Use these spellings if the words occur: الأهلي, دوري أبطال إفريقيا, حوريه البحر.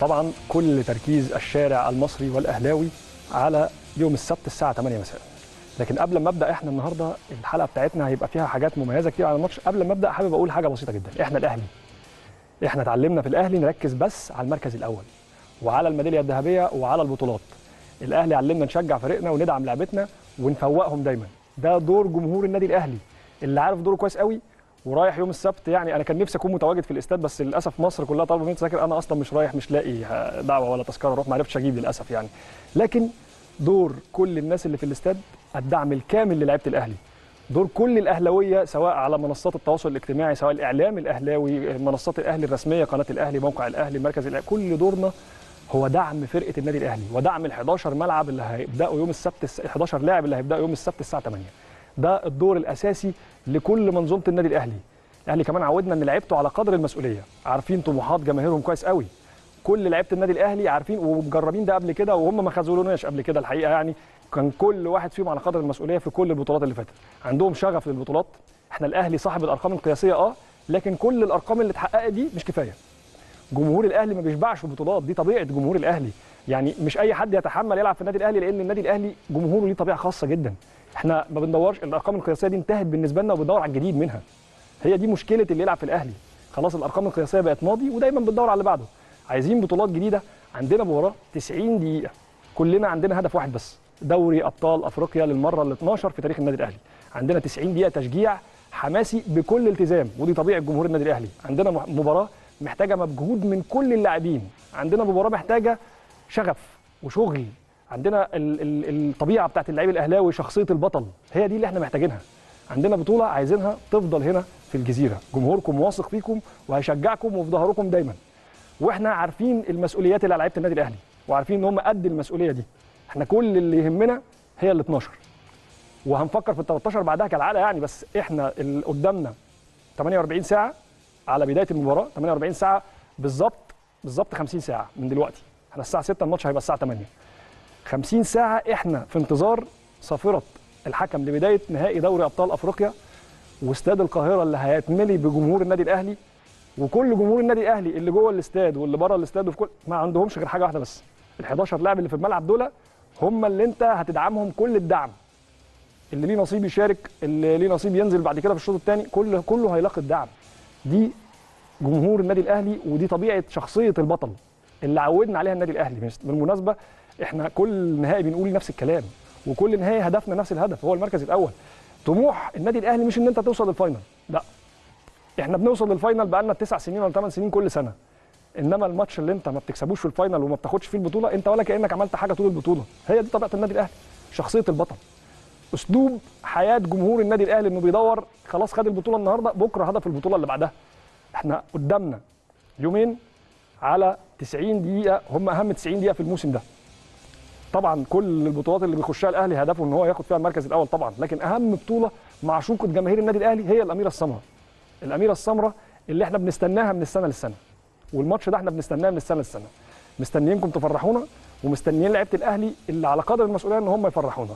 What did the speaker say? طبعا كل تركيز الشارع المصري والأهلاوي على يوم السبت الساعة 8 مساء. لكن قبل ما ابدا احنا النهارده الحلقه بتاعتنا هيبقى فيها حاجات مميزه كتير على الماتش. قبل ما ابدا حابب اقول حاجه بسيطه جدا، احنا الاهلي اتعلمنا في الاهلي نركز بس على المركز الاول وعلى الميداليه الذهبيه وعلى البطولات. الاهلي علمنا نشجع فريقنا وندعم لعبتنا ونفوقهم دايما. ده دور جمهور النادي الاهلي اللي عارف دوره كويس قوي ورايح يوم السبت. يعني انا كان نفسي اكون متواجد في الاستاد بس للاسف مصر كلها طالبه مني تذاكر، انا اصلا مش رايح، مش لاقي دعوه ولا تذكره اروح، ما عرفتش اجيب للاسف يعني. لكن دور كل الناس اللي في الاستاد الدعم الكامل للاعيبه الاهلي، دور كل الاهلاويه سواء على منصات التواصل الاجتماعي، سواء الاعلام الاهلاوي، منصات الاهلي الرسميه، قناه الاهلي، موقع الاهلي، مركز الاهلي، كل دورنا هو دعم فرقه النادي الاهلي ودعم ال 11 ملعب اللي هيبداوا يوم السبت، 11 لاعب اللي هيبداوا يوم السبت الساعه 8. ده الدور الاساسي لكل منظومه النادي الاهلي. الاهلي كمان عودنا ان لعيبته على قدر المسؤوليه، عارفين طموحات جماهيرهم كويس قوي. كل لعيبه النادي الاهلي عارفين ومجربين ده قبل كده وهم ما خذلوناش قبل كده الحقيقه يعني. كان كل واحد فيهم على قدر المسؤوليه في كل البطولات اللي فاتت، عندهم شغف للبطولات. احنا الاهلي صاحب الارقام القياسيه لكن كل الارقام اللي اتحققت دي مش كفايه. جمهور الاهلي ما بيشبعش بطولات، دي طبيعه جمهور الاهلي يعني. مش اي حد يتحمل يلعب في النادي الاهلي لان النادي الاهلي جمهوره ليه طبيعه خاصه جدا. احنا ما بندورش، الارقام القياسيه دي انتهت بالنسبه لنا وبندور على الجديد منها. هي دي مشكله اللي يلعب في الاهلي، خلاص الارقام القياسيه بقت ماضي ودايما بندور على اللي بعده. عايزين بطولات جديده. عندنا مباراه 90 دقيقه، كلنا عندنا هدف واحد بس، دوري ابطال افريقيا للمره ال 12 في تاريخ النادي الاهلي. عندنا 90 دقيقه تشجيع حماسي بكل التزام ودي طبيعه جمهور النادي الاهلي. عندنا مباراه محتاجه مجهود من كل اللاعبين، عندنا مباراه محتاجه شغف وشغل، عندنا الطبيعه بتاعت اللعيب الاهلاوي، شخصيه البطل، هي دي اللي احنا محتاجينها. عندنا بطوله عايزينها تفضل هنا في الجزيره، جمهوركم واثق فيكم وهيشجعكم وفي ظهركم دايما. واحنا عارفين المسؤوليات اللي على لعيبه النادي الاهلي وعارفين ان هم قد المسؤوليه دي. احنا كل اللي يهمنا هي ال 12 وهنفكر في ال 13 بعدها كالعاده يعني. بس احنا اللي قدامنا 48 ساعه على بدايه المباراه، 48 ساعه بالظبط 50 ساعه من دلوقتي. احنا الساعه 6 الماتش هيبقى الساعه 8. 50 ساعه احنا في انتظار صافره الحكم لبدايه نهائي دوري ابطال افريقيا واستاد القاهره اللي هيتملي بجمهور النادي الاهلي. وكل جمهور النادي الاهلي اللي جوه الاستاد واللي بره الاستاد وفي كل ما عندهمش غير حاجه واحده بس، ال 11 لاعب اللي في الملعب دول هم اللي انت هتدعمهم كل الدعم. اللي ليه نصيب يشارك، اللي ليه نصيب ينزل بعد كده في الشوط الثاني، كله هيلاقي الدعم. دي جمهور النادي الاهلي ودي طبيعه شخصيه البطل اللي عودنا عليها النادي الاهلي. بالمناسبه احنا كل نهائي بنقول نفس الكلام وكل نهائي هدفنا نفس الهدف، هو المركز الاول. طموح النادي الاهلي مش ان انت توصل للفاينل، لا، احنا بنوصل للفاينل بقالنا 9 سنين ولا 8 سنين كل سنه. انما الماتش اللي انت ما بتكسبوش في الفاينل وما بتاخدش فيه البطوله، انت ولا كانك عملت حاجه طول البطوله. هي دي طبيعه النادي الاهلي، شخصيه البطل، اسلوب حياه جمهور النادي الاهلي انه بيدور خلاص خد البطوله النهارده، بكره هدف البطوله اللي بعدها. احنا قدامنا يومين على 90 دقيقه هم اهم 90 دقيقه في الموسم ده. طبعا كل البطولات اللي بيخشها الاهلي هدفه ان هو ياخد فيها المركز الاول طبعا، لكن اهم بطوله معشوقه جماهير النادي الاهلي هي الاميره السمراء. الاميره السمراء اللي احنا بنستناها من السنه للسنه، والماتش ده احنا بنستناه من السنه للسنه. مستنيينكم تفرحونا ومستنيين لعيبه الاهلي اللي على قدر المسؤوليه ان هم يفرحونا.